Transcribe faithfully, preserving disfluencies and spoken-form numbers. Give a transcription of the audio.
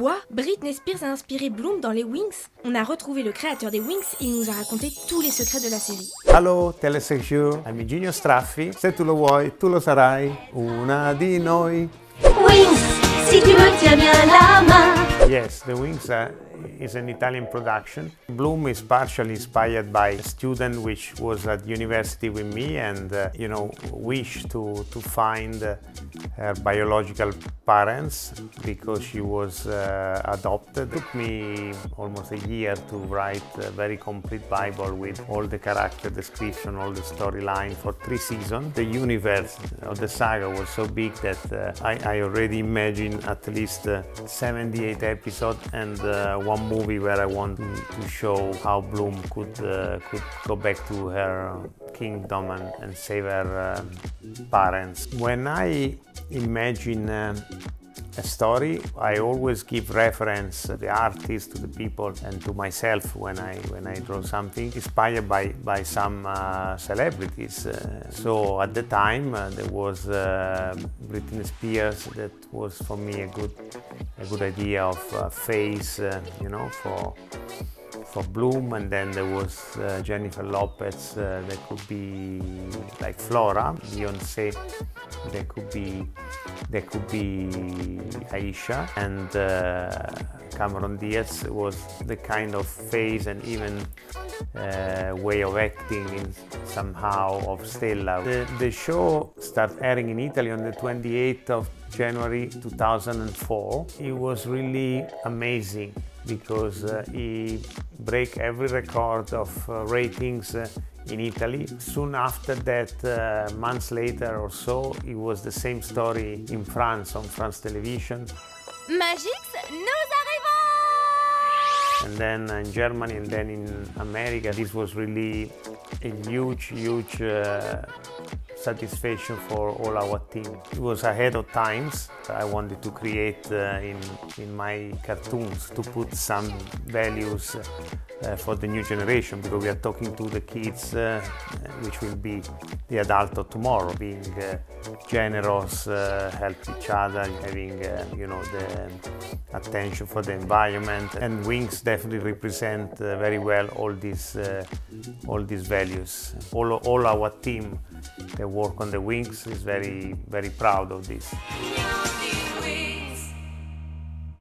Quoi ? Britney Spears a inspiré Bloom dans les Winx ? On a retrouvé le créateur des Winx et il nous a raconté tous les secrets de la série. Allô, Télé sept jours, I'm Iginio Straffi. Se tu lo vuoi, tu lo sarai, una di noi. Winx, si tu me tiens bien la main. Yes, the Winx are... is an Italian production. Bloom is partially inspired by a student which was at university with me and, uh, you know, wished to, to find uh, her biological parents because she was uh, adopted. It took me almost a year to write a very complete Bible with all the character description, all the storyline for three seasons. The universe of the saga was so big that uh, I, I already imagined at least uh, seventy-eight episodes and uh, one movie where I want to show how Bloom could uh, could go back to her kingdom and, and save her uh, parents. When I imagine uh, a story, I always give reference to the artist, to the people, and to myself when I when I draw something inspired by by some uh, celebrities. Uh, so at the time uh, there was uh, Britney Spears. That was for me a good a good idea of uh, face, uh, you know, for for Bloom, and then there was uh, Jennifer Lopez. Uh, that could be like Flora, Beyoncé. There could be there could be Aisha, and uh, Cameron Diaz was the kind of face and even uh, way of acting in somehow of Stella. The, the show started airing in Italy on the twenty-eighth of January two thousand four. It was really amazing because uh, he broke every record of uh, ratings uh, in Italy. Soon after that, uh, months later or so, it was the same story in France, on France Television. Magix, nous arrivons! And then in Germany and then in America, this was really a huge, huge uh, satisfaction for all our team. It was ahead of times. I wanted to create uh, in, in my cartoons to put some values uh, for the new generation, because we are talking to the kids uh, which will be the adult of tomorrow, being uh, generous, uh, help each other, having uh, you know, the attention for the environment. And Winx definitely represent uh, very well all these uh, all these values. All, all our team, they work on the Winx, is very, very proud of this.